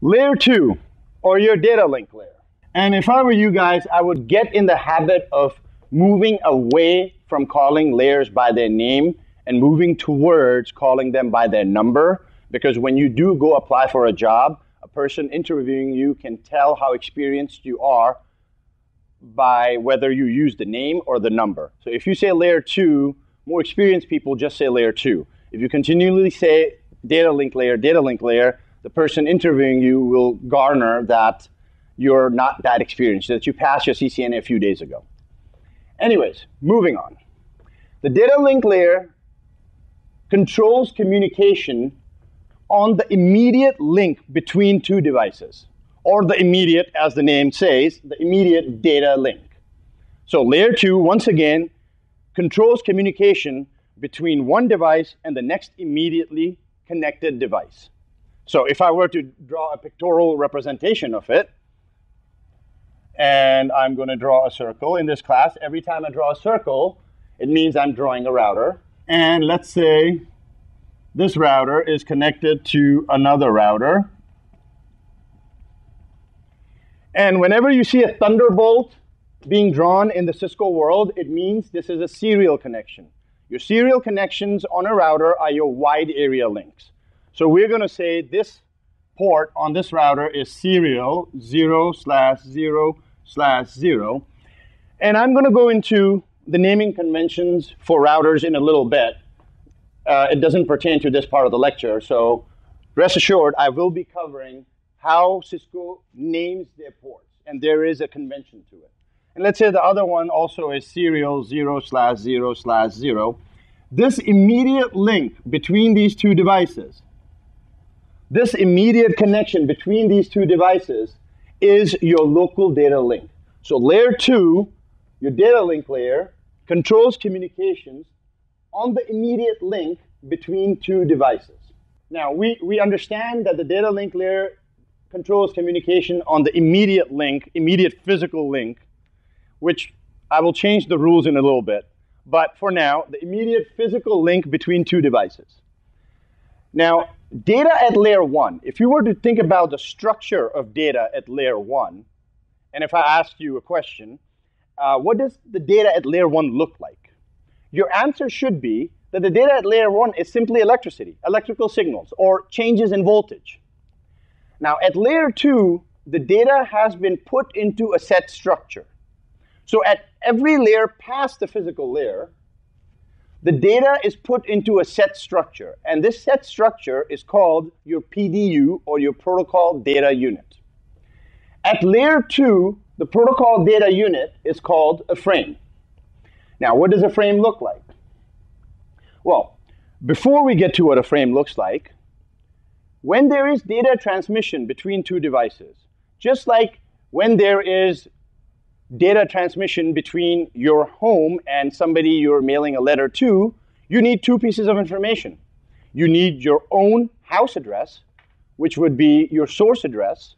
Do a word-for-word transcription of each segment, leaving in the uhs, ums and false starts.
Layer two, or your data link layer. And if I were you guys, I would get in the habit of moving away from calling layers by their name and moving towards calling them by their number. Because when you do go apply for a job, a person interviewing you can tell how experienced you are by whether you use the name or the number. So if you say layer two, more experienced people just say layer two. If you continually say data link layer, data link layer, the person interviewing you will garner that you're not that experienced, that you passed your C C N A a few days ago. Anyways, moving on. The data link layer controls communication on the immediate link between two devices, or the immediate, as the name says, the immediate data link. So layer two, once again, controls communication between one device and the next immediately connected device. So if I were to draw a pictorial representation of it, and I'm going to draw a circle in this class, every time I draw a circle, it means I'm drawing a router. And let's say this router is connected to another router. And whenever you see a thunderbolt being drawn in the Cisco world, it means this is a serial connection. Your serial connections on a router are your wide area links. So we're going to say this port on this router is serial zero slash zero slash zero. And I'm going to go into the naming conventions for routers in a little bit. Uh, it doesn't pertain to this part of the lecture, so rest assured I will be covering how Cisco names their ports, and there is a convention to it. And let's say the other one also is serial zero slash zero slash zero. This immediate link between these two devices, this immediate connection between these two devices is your local data link. So layer two, your data link layer, controls communications on the immediate link between two devices. Now, we, we understand that the data link layer controls communication on the immediate link, immediate physical link, which I will change the rules in a little bit. But for now, the immediate physical link between two devices. Now, data at layer one, if you were to think about the structure of data at layer one, and if I asked you a question, uh, what does the data at layer one look like? Your answer should be that the data at layer one is simply electricity, electrical signals, or changes in voltage. Now, at layer two, the data has been put into a set structure. So at every layer past the physical layer, the data is put into a set structure. And this set structure is called your P D U, or your protocol data unit. At layer two, the protocol data unit is called a frame. Now, what does a frame look like? Well, before we get to what a frame looks like, when there is data transmission between two devices, just like when there is data transmission between your home and somebody you're mailing a letter to, you need two pieces of information. You need your own house address, which would be your source address,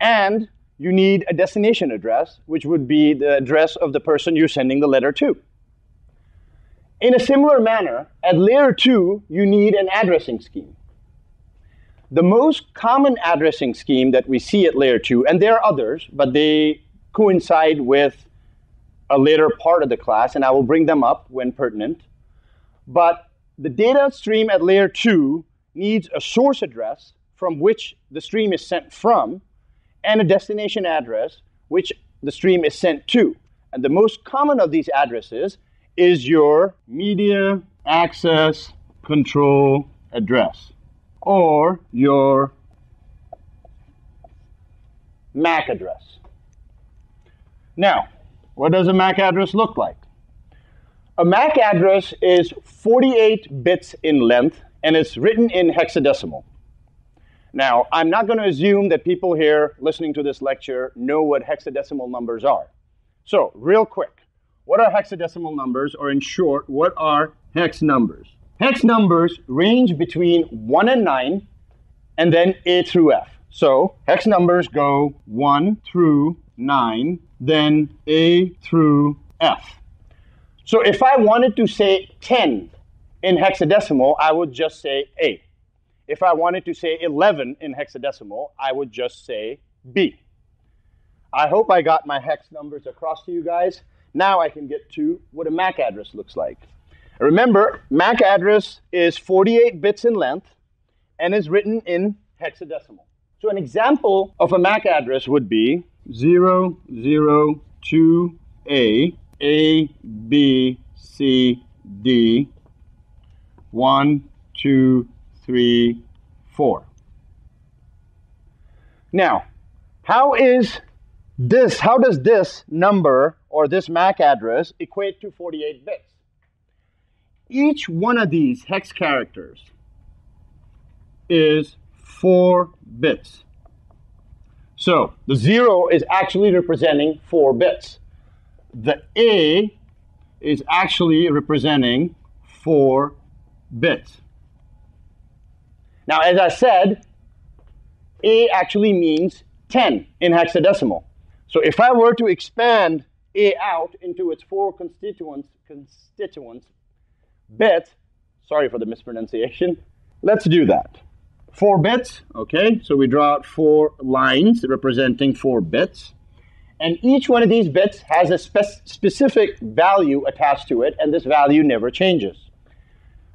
and you need a destination address, which would be the address of the person you're sending the letter to. In a similar manner, at layer two, you need an addressing scheme. The most common addressing scheme that we see at layer two, and there are others, but they coincide with a later part of the class, and I will bring them up when pertinent. But the data stream at layer two needs a source address from which the stream is sent from, and a destination address, which the stream is sent to. And the most common of these addresses is your media access control address, or your M A C address. Now, what does a M A C address look like? A M A C address is forty-eight bits in length, and it's written in hexadecimal. Now, I'm not going to assume that people here listening to this lecture know what hexadecimal numbers are. So, real quick, what are hexadecimal numbers, or in short, what are hex numbers? Hex numbers range between one and nine, and then A through F. So, hex numbers go one through nine, then A through F. So, if I wanted to say ten in hexadecimal, I would just say A. If I wanted to say eleven in hexadecimal, I would just say B. I hope I got my hex numbers across to you guys. Now I can get to what a M A C address looks like. Remember, M A C address is forty-eight bits in length and is written in hexadecimal. So an example of a M A C address would be zero zero two A A B C D one two three four. Now, how is this, how does this number or this M A C address equate to forty-eight bits? Each one of these hex characters is four bits. So the zero is actually representing four bits. The A is actually representing four bits. Now, as I said, A actually means ten in hexadecimal. So if I were to expand A out into its four constituents, constituents bits, sorry for the mispronunciation, let's do that. Four bits, okay, so we draw out four lines representing four bits. And each one of these bits has a spe specific value attached to it, and this value never changes.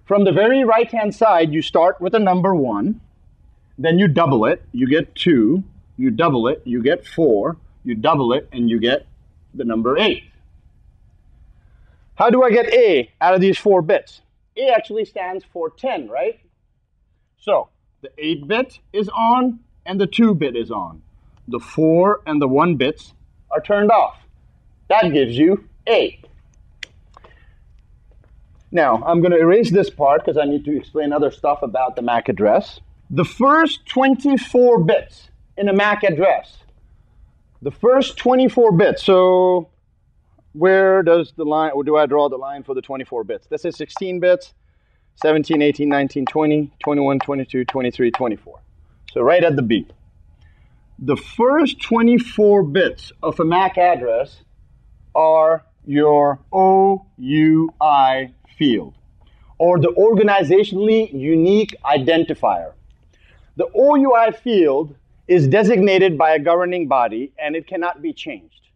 From the very right-hand side, you start with a number one, then you double it, you get two, you double it, you get four, you double it, and you get the number eight. How do I get A out of these four bits? A actually stands for ten, right? So the eight bit is on, and the two bit is on. The four and the one bits are turned off. That gives you A. Now, I'm going to erase this part because I need to explain other stuff about the M A C address. The first twenty-four bits in a M A C address, the first twenty-four bits, so where does the line, or do I draw the line for the twenty-four bits? This is sixteen bits. seventeen, eighteen, nineteen, twenty, twenty-one, twenty-two, twenty-three, twenty-four. So right at the B. The first twenty-four bits of a M A C address are your O U I field, or the organizationally unique identifier. The O U I field is designated by a governing body, and it cannot be changed.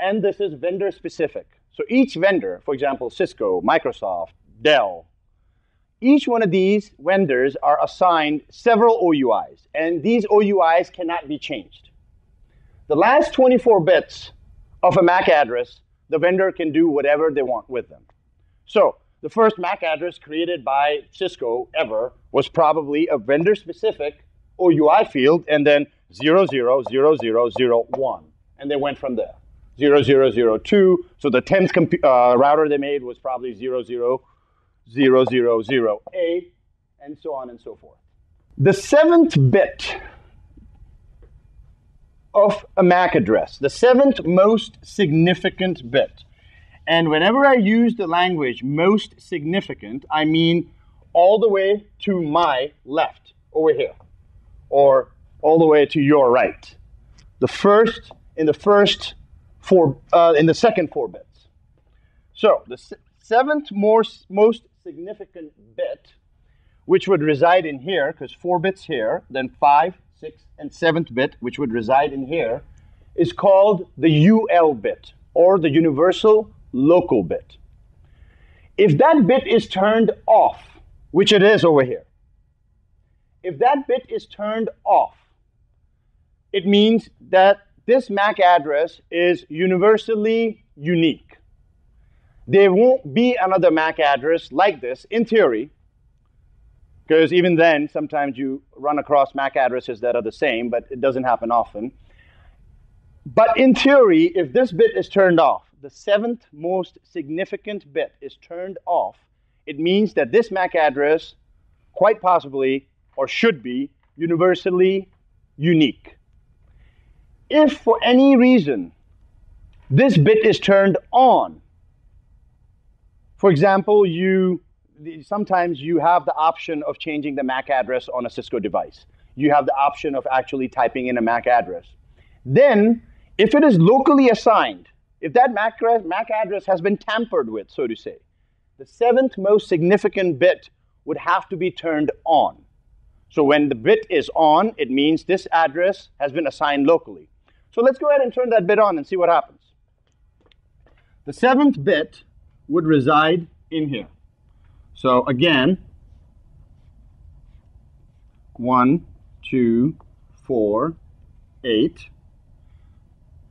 And this is vendor specific. So each vendor, for example, Cisco, Microsoft, Dell. Each one of these vendors are assigned several O U Is, and these O U Is cannot be changed. The last twenty-four bits of a M A C address, the vendor can do whatever they want with them. So the first M A C address created by Cisco ever was probably a vendor-specific O U I field, and then zero zero zero zero zero one, and they went from there. zero zero zero two, so the tenth uh, router they made was probably zero zero zero zero zero A, and so on and so forth. The seventh bit of a M A C address, the seventh most significant bit. And whenever I use the language most significant, I mean all the way to my left, over here, or all the way to your right. The first, in the first four, uh, in the second four bits. So the se seventh most, most significant bit, which would reside in here, because four bits here, then five, six, and seventh bit, which would reside in here, is called the U L bit, or the universal local bit. If that bit is turned off, which it is over here, if that bit is turned off, it means that this M A C address is universally unique. There won't be another M A C address like this, in theory, because even then, sometimes you run across M A C addresses that are the same, but it doesn't happen often. But in theory, if this bit is turned off, the seventh most significant bit is turned off, it means that this M A C address, quite possibly, or should be, universally unique. If for any reason this bit is turned on, for example, you sometimes you have the option of changing the M A C address on a Cisco device. You have the option of actually typing in a M A C address. Then, if it is locally assigned, if that M A C address has been tampered with, so to say, the seventh most significant bit would have to be turned on. So when the bit is on, it means this address has been assigned locally. So let's go ahead and turn that bit on and see what happens. The seventh bit would reside in here. So again, one, two, four, eight.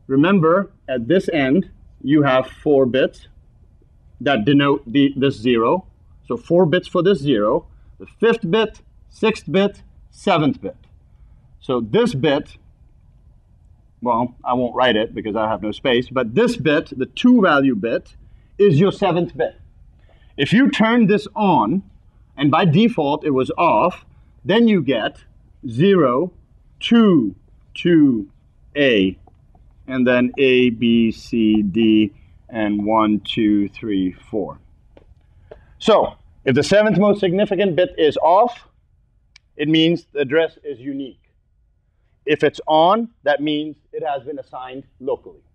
Remember, at this end, you have four bits that denote the, this zero. So four bits for this zero. The fifth bit, sixth bit, seventh bit. So this bit, well, I won't write it because I have no space, but this bit, the two value bit, is your seventh bit. If you turn this on, and by default it was off, then you get zero, two, two, A, and then A, B, C, D, and one, two, three, four. So if the seventh most significant bit is off, it means the address is unique. If it's on, that means it has been assigned locally.